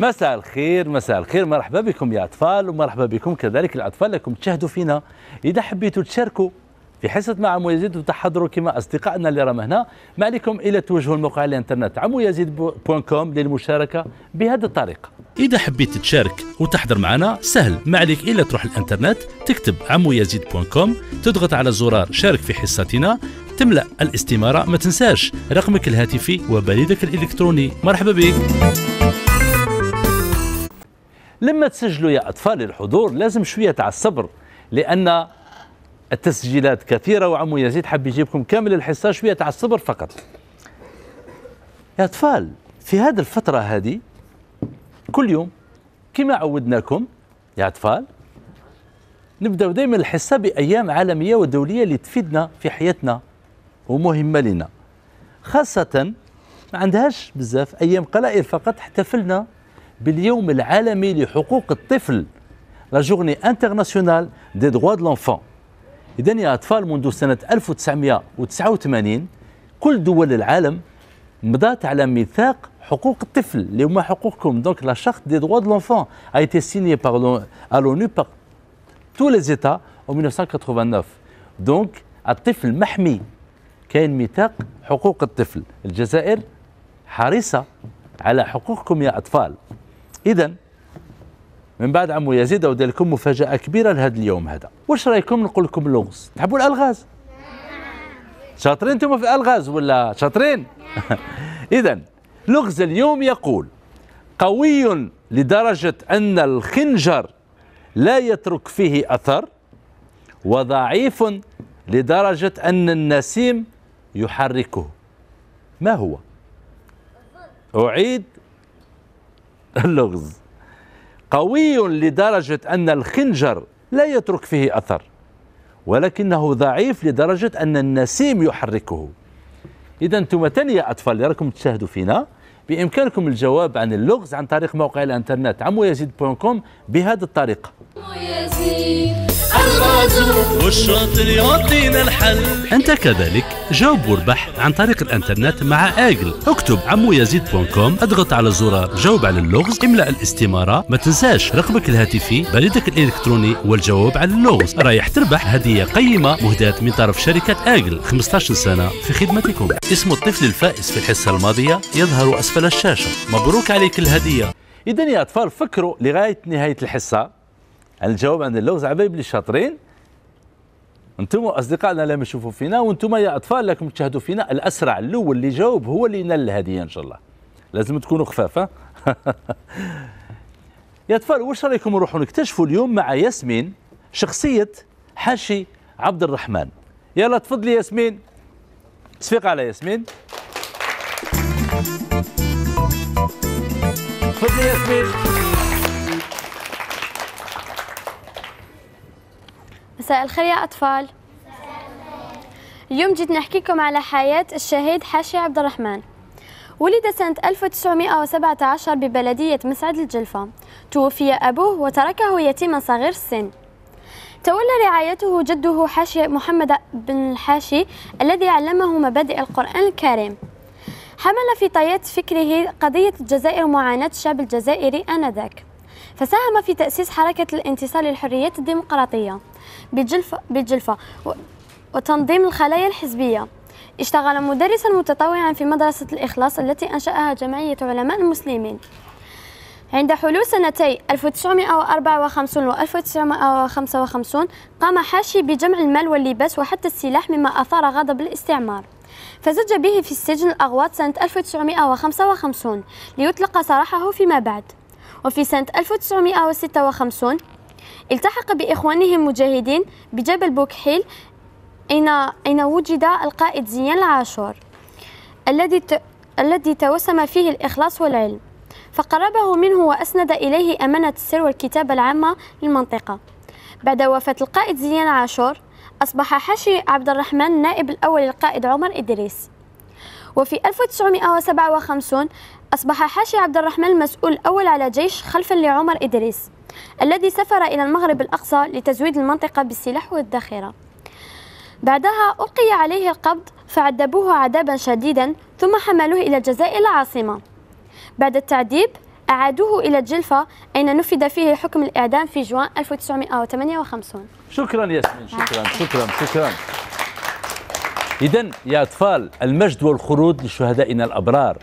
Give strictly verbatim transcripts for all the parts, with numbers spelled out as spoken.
مساء الخير، مساء الخير، مرحبا بكم يا أطفال، ومرحبا بكم كذلك الأطفال لكم تشاهدوا فينا. إذا حبيتوا تشاركوا في حصة مع عمو يزيد وتحضروا كما أصدقائنا اللي راهم هنا، ما عليكم إلا توجهوا الموقع على الإنترنت عمو يزيد بوان كوم للمشاركة بهذه الطريقة. إذا حبيت تشارك وتحضر معنا سهل، ما عليك إلا تروح الإنترنت تكتب عمو يزيد بوان كوم، تضغط على زرار شارك في حصتنا، تملأ الاستمارة، ما تنساش رقمك الهاتفي وبريدك الإلكتروني. مرحبا بك. لما تسجلوا يا أطفال الحضور لازم شوية تاع الصبر، لأن التسجيلات كثيرة وعمو يزيد حاب يجيبكم كامل الحصة، شوية تاع الصبر فقط يا أطفال. في هذه الفترة هذه كل يوم كما عودناكم يا أطفال نبداو دائما الحصة بأيام عالمية ودولية اللي تفيدنا في حياتنا ومهمة لنا، خاصة ما عندهاش بزاف، أيام قلائل فقط احتفلنا باليوم العالمي لحقوق الطفل، لا جورني انترناسيونال دي دروا دو لونفون. اذا يا اطفال منذ سنه ألف وتسعمائة وتسعة وثمانين كل دول العالم مضات على ميثاق حقوق الطفل اللي هما حقوقكم، دونك لا شارت دي دروا دو لونفون اي تي سيني بار لونو بار تو لي زيتا ألف وتسعمائة وتسعة وثمانين. دونك الطفل محمي، كاين ميثاق حقوق الطفل. الجزائر حريصه على حقوقكم يا اطفال. إذا من بعد عمو يزيد أودير لكم مفاجأة كبيرة لهذا اليوم هذا، واش رأيكم نقول لكم لغز؟ تحبوا الألغاز؟ شاطرين أنتم في الألغاز ولا شاطرين؟ إذا لغز اليوم يقول: قوي لدرجة أن الخنجر لا يترك فيه أثر، وضعيف لدرجة أن النسيم يحركه، ما هو؟ أعيد اللغز: قوي لدرجة أن الخنجر لا يترك فيه أثر، ولكنه ضعيف لدرجة أن النسيم يحركه. إذا أنتم تاني يا أطفال اللي راكم تشاهدوا فينا بإمكانكم الجواب عن اللغز عن طريق موقع الإنترنت عمو يزيد بوان كوم بهذه الطريقة. أنت كذلك جاوب واربح عن طريق الإنترنت مع آجل، اكتب عمو يزيد بوان كوم، اضغط على زرار جاوب على اللغز، املأ الاستمارة، ما تنساش رقمك الهاتفي، بريدك الإلكتروني والجواب على اللغز. رايح تربح هدية قيمة مهداة من طرف شركة آجل، خمسة عشر سنة في خدمتكم. اسم الطفل الفائز في الحصة الماضية يظهر أسفل الشاشة. مبروك عليك الهدية. إذا يا أطفال فكروا لغاية نهاية الحصة الجواب عن اللغز. عبايب اللي شاطرين انتم اصدقائنا اللي يشوفوا فينا، وانتم يا اطفال لكم تشاهدوا فينا، الاسرع الاول اللي يجاوب هو اللي ينال الهديه ان شاء الله. لازم تكونوا خفاف. يا اطفال واش رايكم نروحوا نكتشفوا اليوم مع ياسمين شخصيه حاشي عبد الرحمن؟ يلا تفضلي ياسمين، تصفيق على ياسمين. تفضلي ياسمين. مساء الخير يا أطفال. اليوم جيت نحكي لكم على حياة الشهيد حاشي عبد الرحمن. ولد سنة ألف وتسعمائة وسبعة عشر ببلدية مسعد الجلفة، توفي أبوه وتركه يتيما صغير السن. تولى رعايته جده حاشي محمد بن الحاشي الذي علمه مبادئ القرآن الكريم. حمل في طيات فكره قضية الجزائر ومعاناة الشعب الجزائري آنذاك، فساهم في تأسيس حركة الانتصار للحريات الديمقراطية بالجلفة, بالجلفة وتنظيم الخلايا الحزبية. اشتغل مدرسا متطوعا في مدرسة الإخلاص التي أنشأها جمعية علماء المسلمين. عند حلول سنتي ألف وتسعمائة وأربعة وخمسين و ألف وتسعمائة وخمسة وخمسين قام حاشي بجمع المال واللباس وحتى السلاح، مما أثار غضب الاستعمار، فزج به في السجن الأغواط سنة ألف وتسعمائة وخمسة وخمسين ليطلق سراحه فيما بعد. وفي سنة ألف وتسعمائة وستة وخمسين التحق بإخوانه المجاهدين بجبل بوكحيل، أين أين وجد القائد زيان العاشور الذي الذي توسم فيه الإخلاص والعلم، فقربه منه وأسند إليه أمانة السر والكتابة العامة للمنطقة. بعد وفاة القائد زيان العاشور أصبح حاشي عبد الرحمن النائب الأول للقائد عمر إدريس. وفي ألف وتسعمائة وسبعة وخمسين أصبح حاشي عبد الرحمن المسؤول الأول على جيش خلفا لعمر إدريس الذي سافر إلى المغرب الأقصى لتزويد المنطقة بالسلاح والذخيرة. بعدها ألقي عليه القبض فعذبوه عذابا شديدا، ثم حملوه إلى الجزائر العاصمة. بعد التعذيب أعادوه إلى الجلفة أين نفذ فيه حكم الإعدام في جوان ألف وتسعمئة وثمانية وخمسين. شكرا ياسمين، شكرا شكرا شكرا. إذن يا أطفال، المجد والخلود لشهدائنا الأبرار.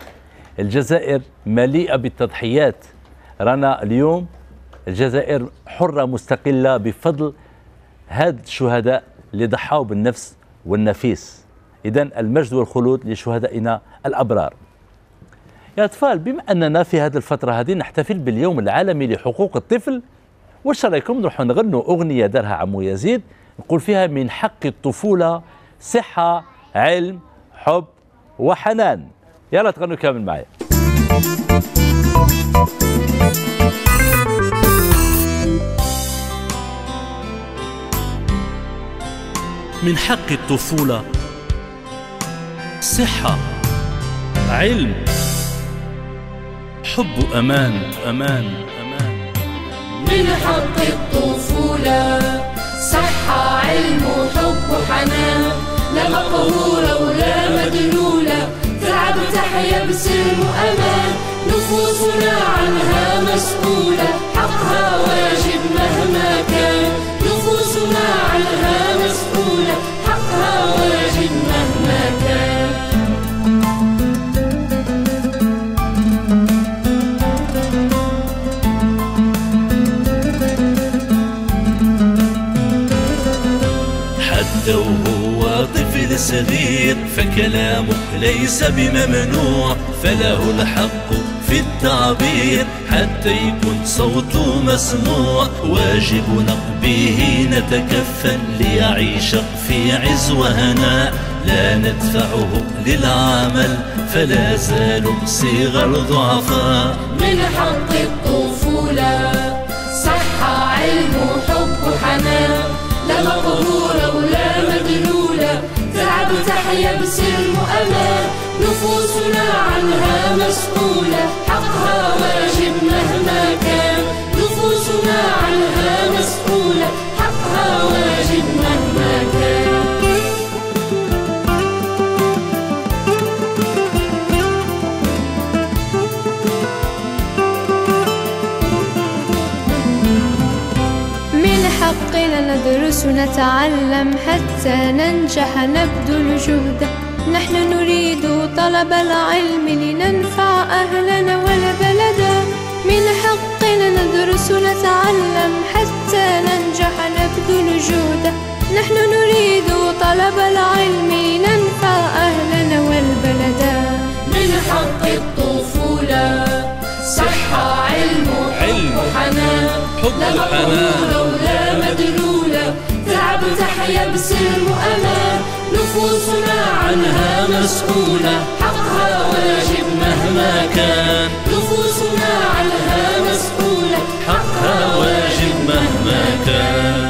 الجزائر مليئة بالتضحيات، رانا اليوم الجزائر حرة مستقلة بفضل هاد الشهداء اللي ضحوا بالنفس والنفيس. إذن المجد والخلود لشهدائنا الأبرار. يا أطفال، بما أننا في هذه الفترة هذه نحتفل باليوم العالمي لحقوق الطفل، واش رايكم نروحوا نغنوا أغنية دارها عمو يزيد نقول فيها من حق الطفولة صحة، علم، حب وحنان. يلا تغنوا كامل معايا. من حق الطفولة صحة، علم، حب وأمان، أمان، أمان. من حق الطفولة صحة، علم، وحب وحنان، لا مقهورة ولا مدلولة، تعب تحيا بسلم وأمان، نفوسنا عنها مسؤولة، حقها واجب مهما كان، نفوسنا عنها مسؤولة، حقها واجب مهما كان. حتى وهو طفل صغير فكلامه ليس بممنوع، فله الحق في التعبير حتى يكون صوته مسموع، واجبنا به نتكفل ليعيش في عز وهناء، لا ندفعه للعمل فلا زالوا صغار ضعفاء. من حق الطفولة صحة، علم، وحب وحنان، لا مقهورة ولا مدلولة، تعب تحيا بسلم وأمان، نفوسنا عنها مسؤولة، حقها واجب مهما كان، نفوسنا عنها مسؤولة، حقها واجب مهما كان. من حقنا ندرس ونتعلم حتى ننجح، نبذل جهدا، نحن نريد طلب العلم لننفع أهلنا ولبلدا. من حقنا ندرس نتعلم حتى ننجح، نبذل جهدا، نحن نريد طلب العلم لننفع أهلنا ولبلدا. من حق الطفولة صحة، علم، وحب وحنان، لا مقهورة ولا مدلولة، تعب تحيا بسلم وأمان، نفوسنا عنها مسؤولة، حقها واجب مهما كان، نفوسنا عنها مسؤولة، حقها واجب مهما كان.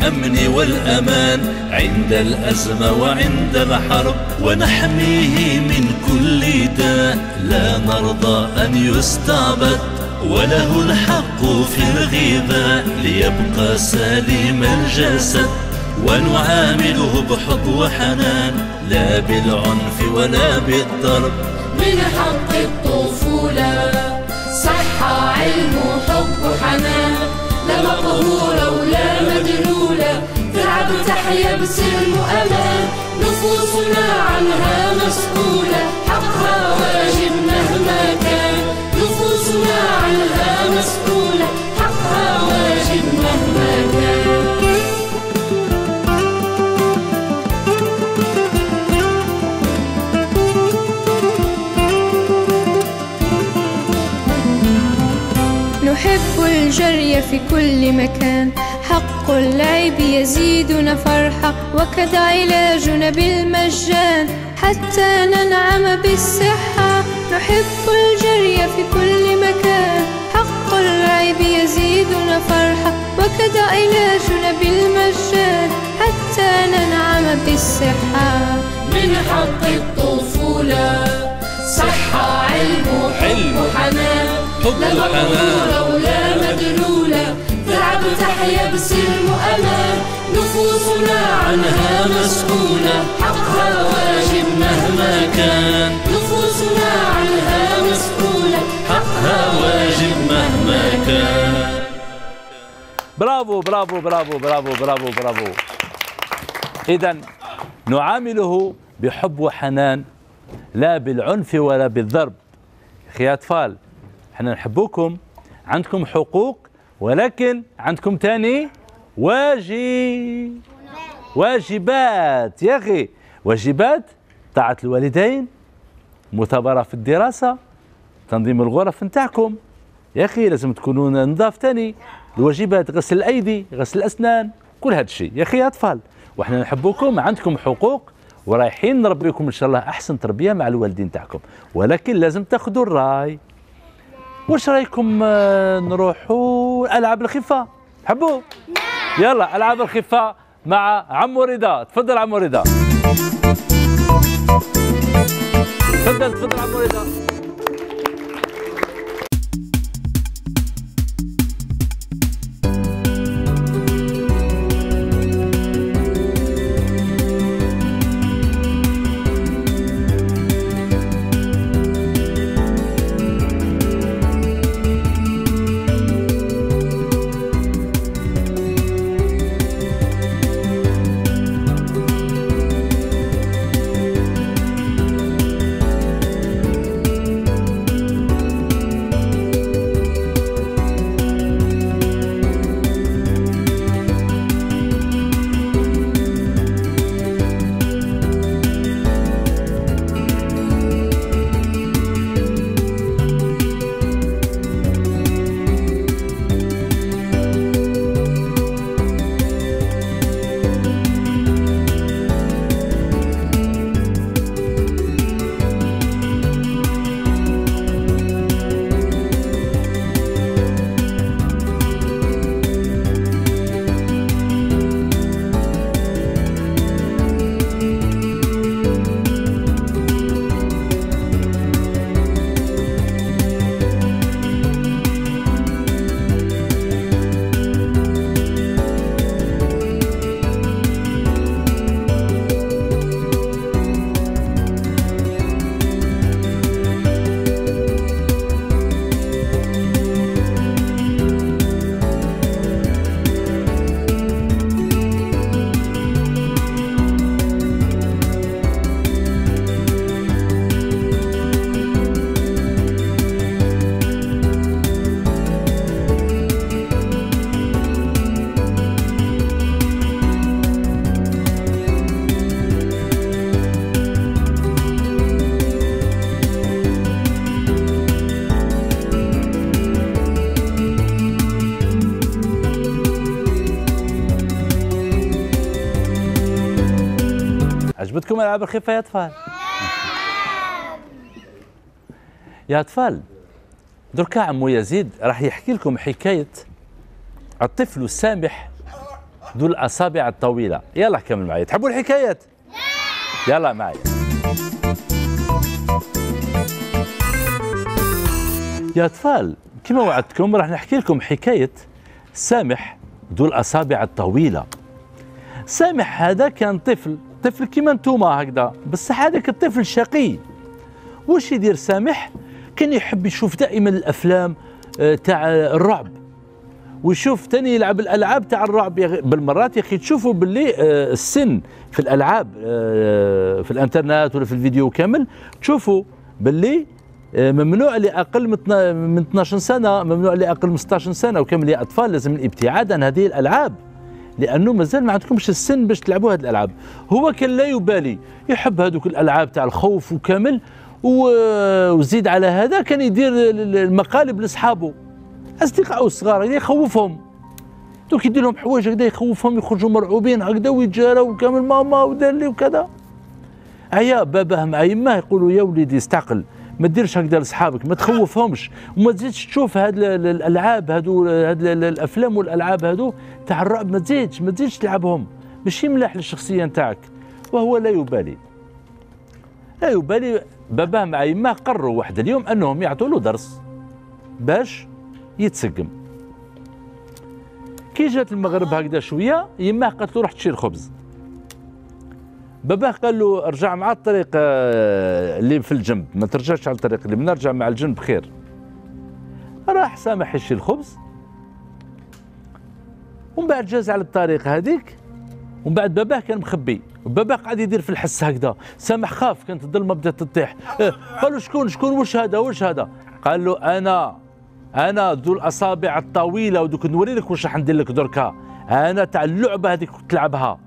الأمن والأمان عند الأزمة وعندما حرب، ونحميه من كل داء، لا نرضى أن يستعبد، وله الحق في الغذاء، ليبقى سليم الجسد، ونعامله بحب وحنان، لا بالعنف ولا بالضرب. من حق الطفولة صحة، علم، وحب وحنان، لا مقهورة ولا مدلولة، تعب تحيا بسلم وأمان، نفوسنا عنها مسؤولة، حقها واجب مهما كان، نفوسنا عنها مسؤولة، حقها واجب مهما كان. نحب الجري في كل مكان، حق اللعب يزيدنا فرحة، وكذا علاجنا بالمجان حتى ننعم بالصحة. نحب الجري في كل مكان، حق اللعب يزيدنا فرحة، وكذا علاجنا بالمجان حتى ننعم بالصحة. من حق الطفولة صحة، علم، وحب وحنان، لا مقهورة ولا مدلولة، تعب تفتح يبسم أمان، نفوسنا عنها مسؤولة، حقها واجب مهما كان، نفوسنا عنها مسؤولة، حقها واجب مهما كان. برافو برافو برافو برافو برافو برافو. إذا نعامله بحب وحنان، لا بالعنف ولا بالضرب. أخي أطفال، احنا نحبوكم، عندكم حقوق، ولكن عندكم تاني واجب، واجبات يا أخي، واجبات طاعة الوالدين، مثابرة في الدراسة، تنظيم الغرف نتاعكم يا أخي، لازم تكونوا نظاف تاني، الواجبات غسل الأيدي، غسل الأسنان، كل هذا الشيء يا أخي يا أطفال، وإحنا نحبوكم، عندكم حقوق، ورايحين نربيكم إن شاء الله أحسن تربية مع الوالدين تاعكم، ولكن لازم تاخذوا الراي. واش رايكم نروحوا ألعاب الخفة؟ حبوا؟ يلا ألعاب الخفة مع عمو رضا، تفضل عمو رضا. تفضل تفضل عمو رضا. عجبتكم ألعاب الخفة يا أطفال؟ يا أطفال، دركا عمو يزيد راح يحكي لكم حكاية الطفل السامح ذو الأصابع الطويلة. يلا كمل معي، تحبوا الحكايات؟ يلا معي. يا أطفال، كما وعدتكم راح نحكي لكم حكاية سامح ذو الأصابع الطويلة. سامح هذا كان طفل طفل كيما نتوما هكذا، بصح هذاك الطفل شقي. واش يدير سامح؟ كان يحب يشوف دائما الافلام تاع الرعب، ويشوف ثاني يلعب الالعاب تاع الرعب. بالمرات يا اخي تشوفوا باللي السن في الالعاب في الانترنت ولا في الفيديو كامل، تشوفوا باللي ممنوع لاقل من اثناش سنه، ممنوع لاقل من ستة عشر سنه وكامل. يا اطفال لازم الابتعاد عن هذه الالعاب، لانه مازال ما عندكمش السن باش تلعبوا هذه الالعاب. هو كان لا يبالي، يحب هذوك الالعاب تاع الخوف وكامل، وزيد على هذا كان يدير المقالب لاصحابه اصدقائه الصغار، يخوفهم، دوك يدير لهم حوايج هكذا يخوفهم، يخرجوا مرعوبين هكذا ويتجاراو كامل، ماما ودار لي وكذا. عيا باباه مع يماه يقولوا يا وليدي استعقل، ما تديرش هكذا لصحابك، ما تخوفهمش، وما تزيدش تشوف هاد الالعاب هادو، هاد الافلام والالعاب هادو تاع الرعب، ما تزيدش ما تزيدش تلعبهم باش يملاح للشخصيه نتاعك. وهو لا يبالي لا يبالي. باباه مع يماه قرروا واحد اليوم انهم يعطوا له درس باش يتسقم. كي جات المغرب هكذا شويه يماه قالت له روح تشري الخبز. باباه قال له ارجع مع الطريق اللي في الجنب، ما ترجعش على الطريق اللي منا، رجع مع الجنب خير. راح سامح يشري الخبز ومن بعد جاز على الطريق هذيك، ومن بعد باباه كان مخبي، باباه قاعد يدير في الحس هكذا. سامح خاف، كانت الظلمه بدات تطيح. قال له شكون شكون واش هذا واش هذا؟ قال له انا انا ذو الاصابع الطويله ودوك نوري لك واش راح ندير لك دركا، انا تاع اللعبه هذيك تلعبها.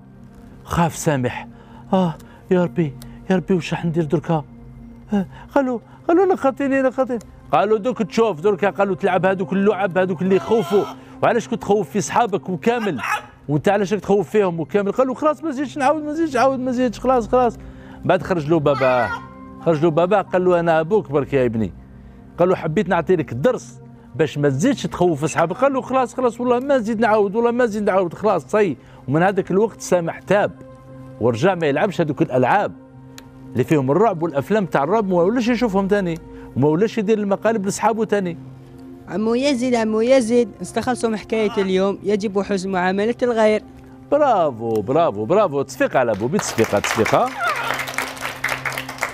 خاف سامح، اه يا ربي يا ربي واش راح ندير دركا. آه قالوا قالوا انا خاطيني انا خاطيني. قالوا دوك تشوف دركا، قالوا تلعب هذوك اللعب هذوك اللي يخوفوا، وعلاش كنت تخوف في صحابك وكامل، وانت علاش راك تخوف فيهم وكامل. قالوا خلاص ما زيدش نعاود ما زيدش نعاود ما زيدش خلاص خلاص. بعد خرج له باباه خرج له باباه قال له انا ابوك برك يا ابني، قال له حبيت نعطي لك الدرس باش ما تزيدش تخوف صحابك. قال له خلاص خلاص والله ما نزيد نعاود والله ما نزيد نعاود خلاص صي. ومن هذاك الوقت سامح تاب ورجع ما يلعبش هذوك الالعاب اللي فيهم الرعب والافلام تاع الرعب، ما ولاش يشوفهم ثاني، وما ولاش يدير المقالب لصحابه ثاني. عمو يزيد عمو يزيد نستخلصوا من حكايه اليوم، يجب حسن معامله الغير. برافو برافو برافو، تصفيق على بوبي، تصفيقه تصفيقه.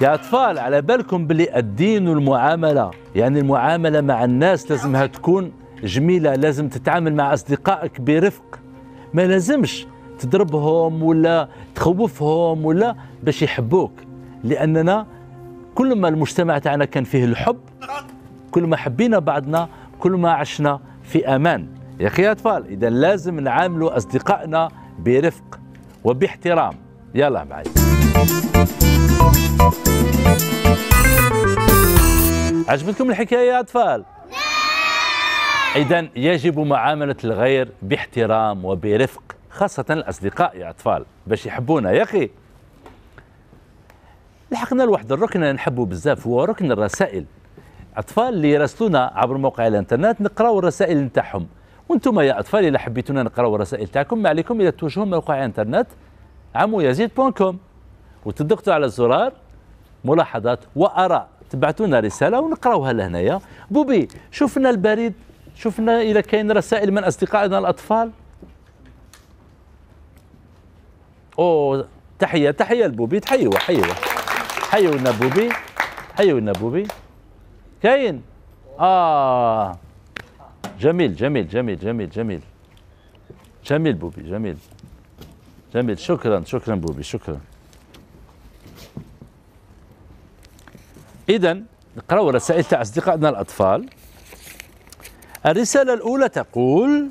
يا أطفال على بالكم بلي الدين والمعاملة، يعني المعاملة مع الناس لازمها تكون جميلة، لازم تتعامل مع أصدقائك برفق، ما لازمش تضربهم ولا تخوفهم ولا باش يحبوك، لأننا كل ما المجتمع تاعنا كان فيه الحب كل ما حبينا بعضنا كل ما عشنا في أمان. يا أخي يا أطفال إذا لازم نعاملوا أصدقائنا برفق وباحترام. يلا معايا. عجبتكم الحكاية يا أطفال؟ نعم. إذن يجب معاملة الغير باحترام وبرفق، خاصة الأصدقاء يا أطفال باش يحبونا. يا أخي لحقنا لواحد الركن اللي نحبه بزاف، هو ركن الرسائل. أطفال اللي راسلونا عبر موقع الإنترنت نقراو الرسائل نتاعهم، وأنتم يا أطفال إذا حبيتونا نقراو الرسائل تاعكم ما عليكم إلا توجهوا موقع الإنترنت عمو يزيد بوان كوم وتضغطوا على الزرار ملاحظات وآراء، تبعتونا رسالة ونقراوها لهنايا. بوبي شوفنا البريد، شوفنا إذا كاين رسائل من أصدقائنا الأطفال. أوه تحية تحية لبوبي، تحيوا حيوا حيوا لنا بوبي، حيوا لنا بوبي. كاين؟ آه جميل جميل جميل جميل جميل جميل بوبي جميل جميل، شكرا شكرا بوبي شكرا. إذن نقراو الرسائل تاع أصدقائنا الأطفال. الرسالة الأولى تقول: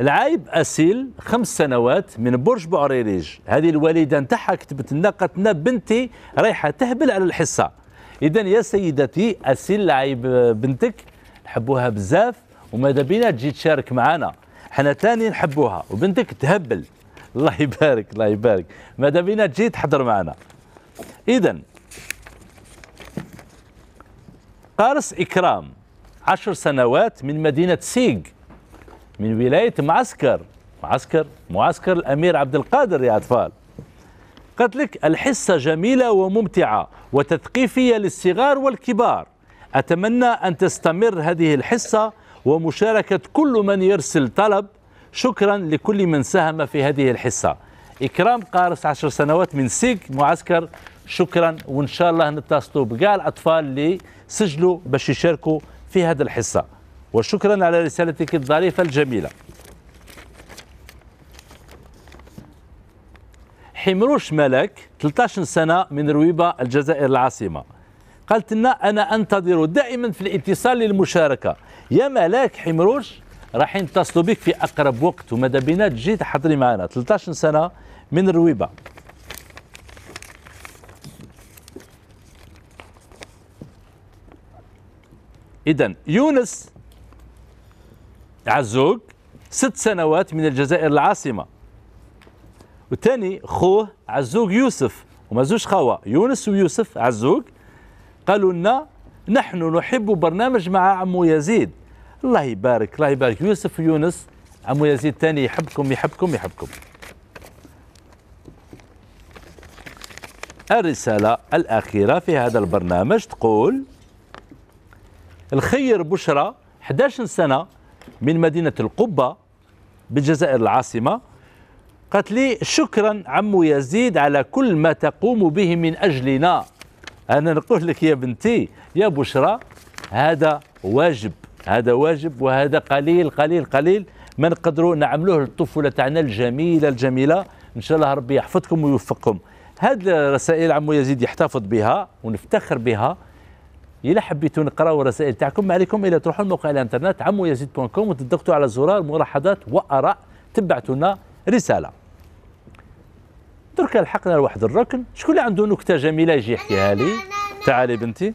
العايب أسيل خمس سنوات من برج بوعريريج، هذه الوالدة نتاعها كتبت لنا قالت لنا بنتي رايحة تهبل على الحصة. إذا يا سيدتي أسيل العايب بنتك، نحبوها بزاف وماذا بينا تجي تشارك معنا، حنا تاني نحبوها وبنتك تهبل. الله يبارك الله يبارك، ماذا بينا تجي تحضر معنا. إذا قارس إكرام عشر سنوات من مدينة سيج من ولاية معسكر، معسكر معسكر الأمير عبدالقادر يا أطفال، قالت لك الحصة جميلة وممتعة وتثقيفية للصغار والكبار، أتمنى أن تستمر هذه الحصة ومشاركة كل من يرسل طلب، شكرا لكل من ساهم في هذه الحصة. إكرام قارس عشر سنوات من سيج معسكر، شكرا وإن شاء الله نتصلوا بكاع الأطفال اللي سجلوا باش يشاركوا في هذه الحصة، وشكرا على رسالتك الظريفة الجميلة. حمروش ملك ثلاثة عشر سنة من رويبا الجزائر العاصمة، قالت لنا أنا أنتظر دائما في الاتصال للمشاركة. يا ملاك حمروش راح يتصلوا بك في أقرب وقت وماذا بينا تجي تحضري معنا. ثلاثة عشر سنة من رويبا. إذن يونس عزوق ست سنوات من الجزائر العاصمة، والثاني خوه عزوق يوسف، وما زوج خوا يونس ويوسف عزوق، قالوا لنا نحن نحب برنامج مع عمو يزيد. الله يبارك الله يبارك يوسف ويونس، عمو يزيد ثاني يحبكم يحبكم يحبكم. الرسالة الأخيرة في هذا البرنامج تقول: الخير بشرى إحدى عشرة سنة من مدينة القبة بالجزائر العاصمة. قالت لي: شكرا عمو يزيد على كل ما تقوم به من أجلنا. أنا نقول لك يا بنتي يا بشرى، هذا واجب، هذا واجب، وهذا قليل قليل قليل ما نقدروا نعملوه للطفولة تاعنا الجميلة الجميلة. إن شاء الله ربي يحفظكم ويوفقكم. هاد الرسائل عمو يزيد يحتفظ بها ونفتخر بها. إلا حبيتوا نقراوا الرسائل تاعكم، ما عليكم إلا تروحوا لموقع الانترنت عمو يزيد دوت كوم وتضغطوا على زرار ملاحظات وآراء، تبعتوا لنا رسالة. دركا لحقنا لواحد الركن. شكون اللي عنده نكتة جميلة يجي يحكيها لي؟ تعالي بنتي،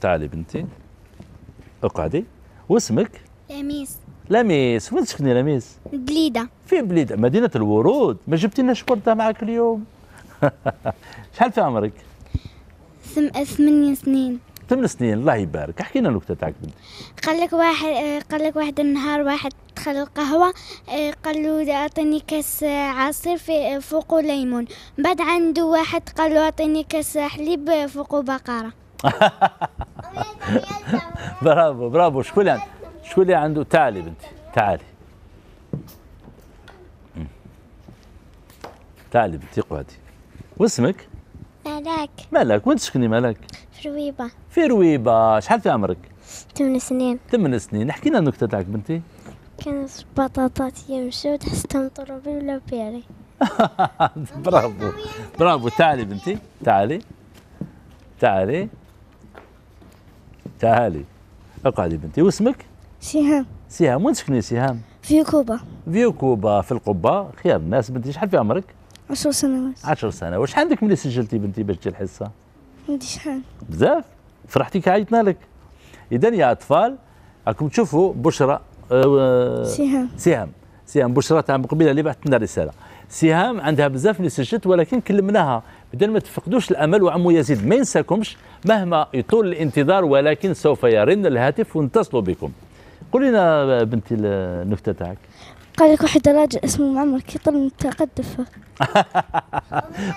تعالي بنتي، اقعدي. واسمك؟ لميس. لميس، وين تسكني لميس؟ بليدة. في بليدة، مدينة الورود. ما جبتيلناش وردة معاك اليوم. شحال في عمرك؟ ثمانية سنين. ثمان سنين، الله يبارك. احكي لنا النكتة تاعك بنتي. قال لك واحد قال لك واحد النهار واحد دخل القهوة، قال له أعطيني كاس عصير فوقه ليمون. بعد عنده واحد قال له أعطيني كاس حليب فوقه بقرة. برافو برافو. شكون اللي شكون اللي عنده؟ تعالي بنتي، تعالي تعالي بنتي، قعدي. واسمك؟ ملاك. ملاك، وين تسكني ملاك؟ في رويبا. في رويبا. شحال في عمرك؟ ثمان سنين. ثمان سنين، احكي لنا النكتة تاعك بنتي. كانت بطاطات يمشوا تحسهم طروبي ولا بيري. برافو برافو. تعالي بنتي، تعالي تعالي تعالي، اقعدي بنتي. واسمك؟ سهام. سهام، وين تسكني سهام؟ في كوبا. في كوبا في القبة، خير الناس بنتي. شحال في عمرك؟ عشر سنوات. عشر سنة، واش عندك ملي سجلتي بنتي باش تجي الحصة؟ عندي شحال؟ بزاف، فرحتي عيطنا لك. إذا يا أطفال راكم تشوفوا بشرى أه سهام سهام سهام بشرى تاع من قبيله اللي بعثت لنا رسالة. سهام عندها بزاف اللي سجلت، ولكن كلمناها بدل ما تفقدوش الأمل. وعمو يزيد ما ينساكمش مهما يطول الانتظار، ولكن سوف يرن الهاتف ونتصلوا بكم. قولي لنا بنتي النكتة تاعك. قال لك واحد راجل اسمه معمر كيطل من التقدفة.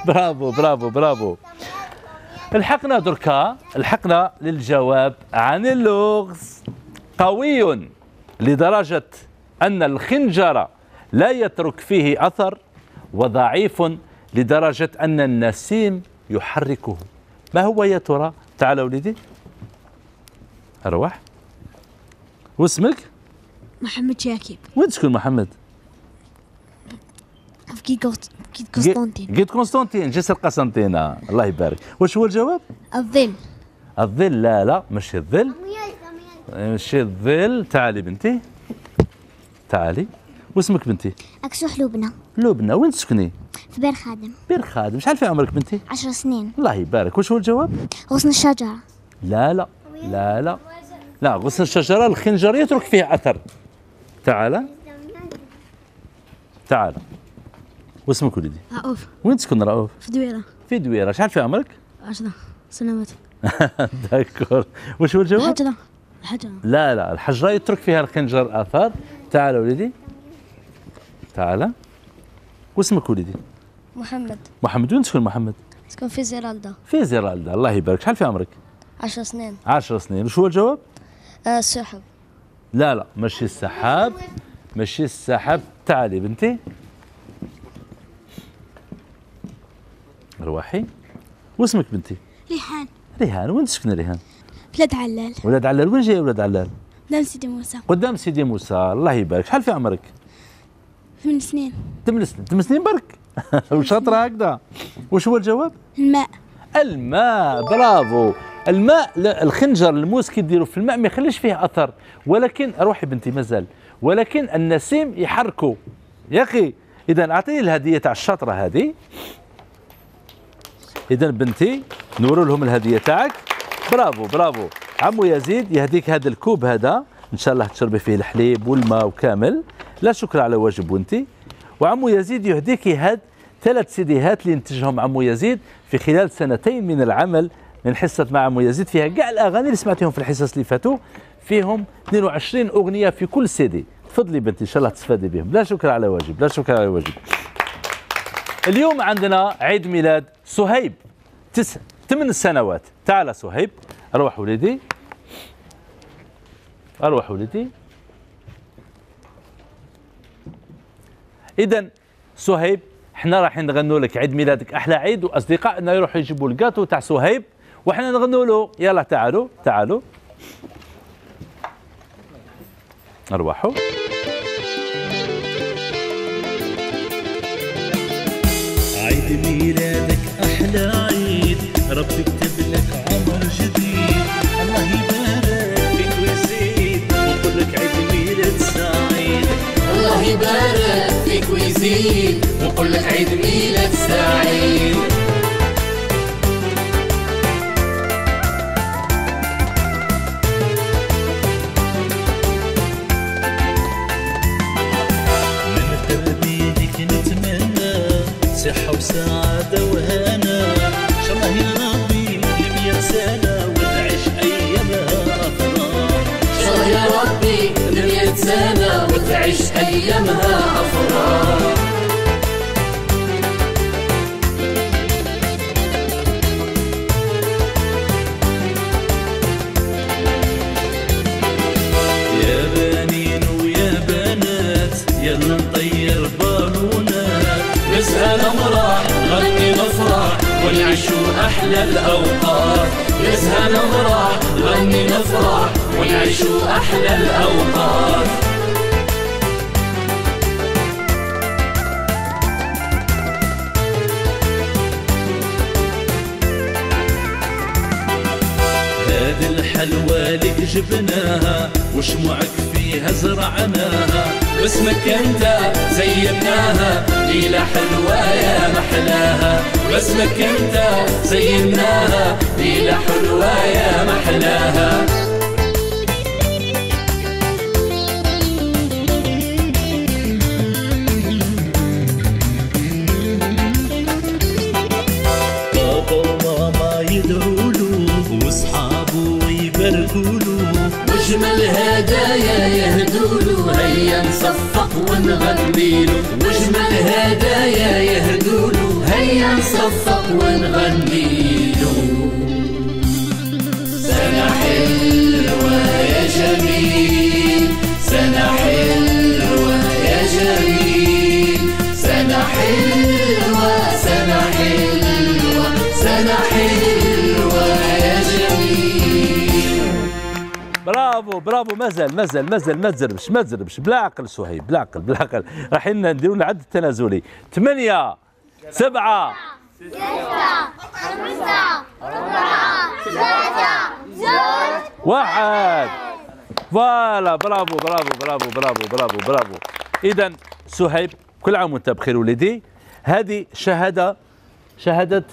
برافو برافو برافو. الحقنا دركا، الحقنا للجواب عن اللغز. قوي لدرجة أن الخنجر لا يترك فيه أثر، وضعيف لدرجة أن النسيم يحركه. ما هو يا ترى؟ تعال وليدي، أروح. واسمك؟ محمد شاكيب. وين تسكن محمد؟ في كيت قسنطينة. كيت قسنطينة، جسر قسنطينة. الله يبارك. واش هو الجواب؟ الظل. الظل؟ لا لا، ماشي الظل، ماشي الظل. تعالي بنتي، تعالي. واسمك بنتي؟ أكسوح لبنى. لبنى، وين تسكني؟ في بير خادم. بير خادم. شحال في عمرك بنتي؟ عشر سنين. الله يبارك. واش هو الجواب؟ غصن الشجرة. لا لا لا لا لا، غصن الشجرة الخنجر يترك فيه أثر. تعال تعال. واسمك ولدي؟ رؤوف. وين تسكن رؤوف؟ في دويرا. في دويرا. شحال في عمرك؟ عشرة سنوات. داكور. واش هو الجواب؟ الحجرة. الحجرة. لا لا، الحجرة يترك فيها الخنجر أثر. تعال ولدي، تعال. واسمك ولدي؟ محمد. محمد، وين تسكن محمد؟ تسكن في زيرالدا. في زيرالدا. الله يبارك. شحال في عمرك؟ عشر سنين. عشر سنين. واش هو الجواب؟ آه السحب. لا لا، ماشي السحاب، ماشي السحاب. تعالي بنتي، روحي. واسمك بنتي؟ ريحان. ريحان، وين تسكن ريحان؟ ولاد علال. ولاد علال. وين جاي ولاد علال؟ قدام سيدي موسى. قدام سيدي موسى. الله يبارك. شحال في عمرك؟ ثمان سنين. ثمان سنين، ثمان سنين برك. وشاطرة هكذا. واش هو الجواب؟ الماء. الماء. برافو. الماء، الخنجر الموس كيديروا في الماء ما يخليش فيه اثر، ولكن روحي بنتي مازال، ولكن النسيم يحركه. يا اخي، اذا اعطيني الهديه تاع الشاطره هذه. اذا بنتي نوروا لهم الهديه تاعك. برافو برافو. عمو يزيد يهديك هذا الكوب هذا، ان شاء الله تشربي فيه الحليب والماء وكامل. لا شكر على واجب وانتي. وعمو يزيد يهديك هاد ثلاث سيديهات اللي انتجهم عمو يزيد في خلال سنتين من العمل من حصة مع عمو يزيد، فيها كاع الاغاني اللي سمعتيهم في الحصص اللي فاتوا، فيهم اثنين وعشرين اغنيه في كل سيدي. تفضلي بنتي، ان شاء الله تستفادي بهم. لا شكر على واجب، لا شكر على واجب. اليوم عندنا عيد ميلاد سهيب، تسع ثمان سنوات. تعال سهيب، اروح وليدي. أروح ولدي. إذا سهيب حنا رايحين نغنوا لك عيد ميلادك أحلى عيد، وأصدقائنا يروحوا يجيبوا الكاتو تاع سهيب وحنا نغنوا له. يلا تعالوا تعالوا أرواحوا. عيد ميلادك أحلى عيد، ربي كتب لك عمر جديد، الله يبارك فيك ويزيد ويقول لك عيد ميلاد سعيد. الله يبارك فيك ويزيد ويقول لك عيد ميلاد سعيد. صحة وسعادة وهنا، إن شاء الله يا ربي لمية سنة ونعيش أيامها أفراح. إن شاء الله يا ربي لمية سنة ونعيش أيامها أفراح. يا بنين ويا بنات يلا نطير بالونات، نزهى نمرح نغني نفرح ونعيشو أحلى الأوقات. نزهى نمرح نغني نفرح ونعيشو أحلى الأوقات. هذه الحلوى لك جبناها وشموعك فيها زرعناها، باسمك انت زيناها ليلة حلوة يا محلاها. باسمك انت زيناها ليلة حلوة يا محلاها. بابا وماما يدعولو واصحابو يباركولو، أجمل هدايا يهدولو، هيا نصفق ونغنيلو. أجمل هدايا يهدولو، هيا نصفق ونغنيلو. سنة حلوة يا جميل، سنة حلوة يا جميل، سنة حلوة، سنة حلوة، سنة حلوة يا جميل. برافو برافو. مازال مازال مازال ما تزربش ما تزربش بلا عقل سهيب، بلا عقل بلا عقل. رايحين نديروا العد التنازلي. ثمانية سبعة ستة خمسة أربعة ثلاثة زوج واحد. فوالا برافو برافو برافو برافو برافو برافو. إذا سهيب كل عام وأنت بخير ولدي. هذه شهادة شهادة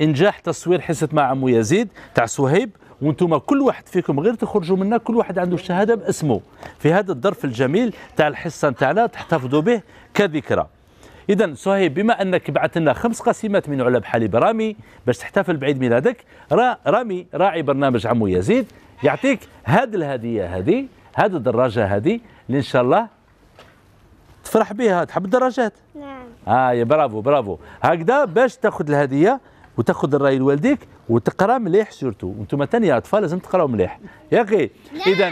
إنجاح تصوير حصة مع عمو يزيد تاع سهيب، وانتم كل واحد فيكم غير تخرجوا منا كل واحد عنده شهاده باسمه في هذا الظرف الجميل تاع الحصه نتاعنا، تحتفظوا به كذكرى. اذا سهيب بما انك بعث لنا خمس قسيمات من علب حليب رامي باش تحتفل بعيد ميلادك، را رامي راعي برنامج عمو يزيد يعطيك هذه الهديه، هذه هذه الدراجه هذه اللي ان شاء الله تفرح بها. تحب الدراجات؟ نعم. اه يا برافو برافو. هكذا باش تاخذ الهديه وتاخذ الراي لوالديك وتقرا مليح سورتو، وانتم ثاني اطفال لازم تقراو مليح يا اخي. اذا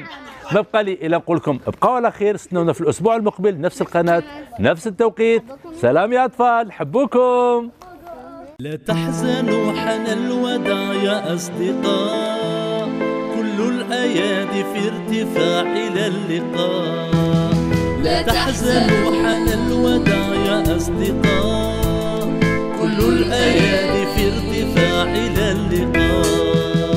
ما بقى لي الا نقول لكم ابقوا على خير، استنونا في الاسبوع المقبل نفس القناه نفس التوقيت. سلام يا اطفال، حبوكم. لا تحزنوا حان الوداع يا اصدقاء، كل الايادي في ارتفاع الى اللقاء. لا تحزنوا حان الوداع يا اصدقاء، كل الأيادي في ارتفاع إلى اللقاء.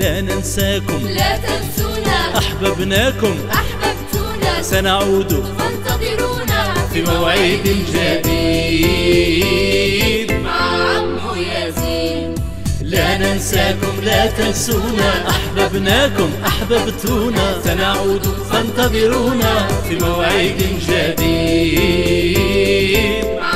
لا ننساكم لا تنسونا، أحببناكم أحببتونا، سنعود فانتظرونا في موعد جديد مع عمو يزيد. لا ننساكم لا تنسونا، أحببناكم أحببتونا، سنعود فانتظرونا في موعد جديد مع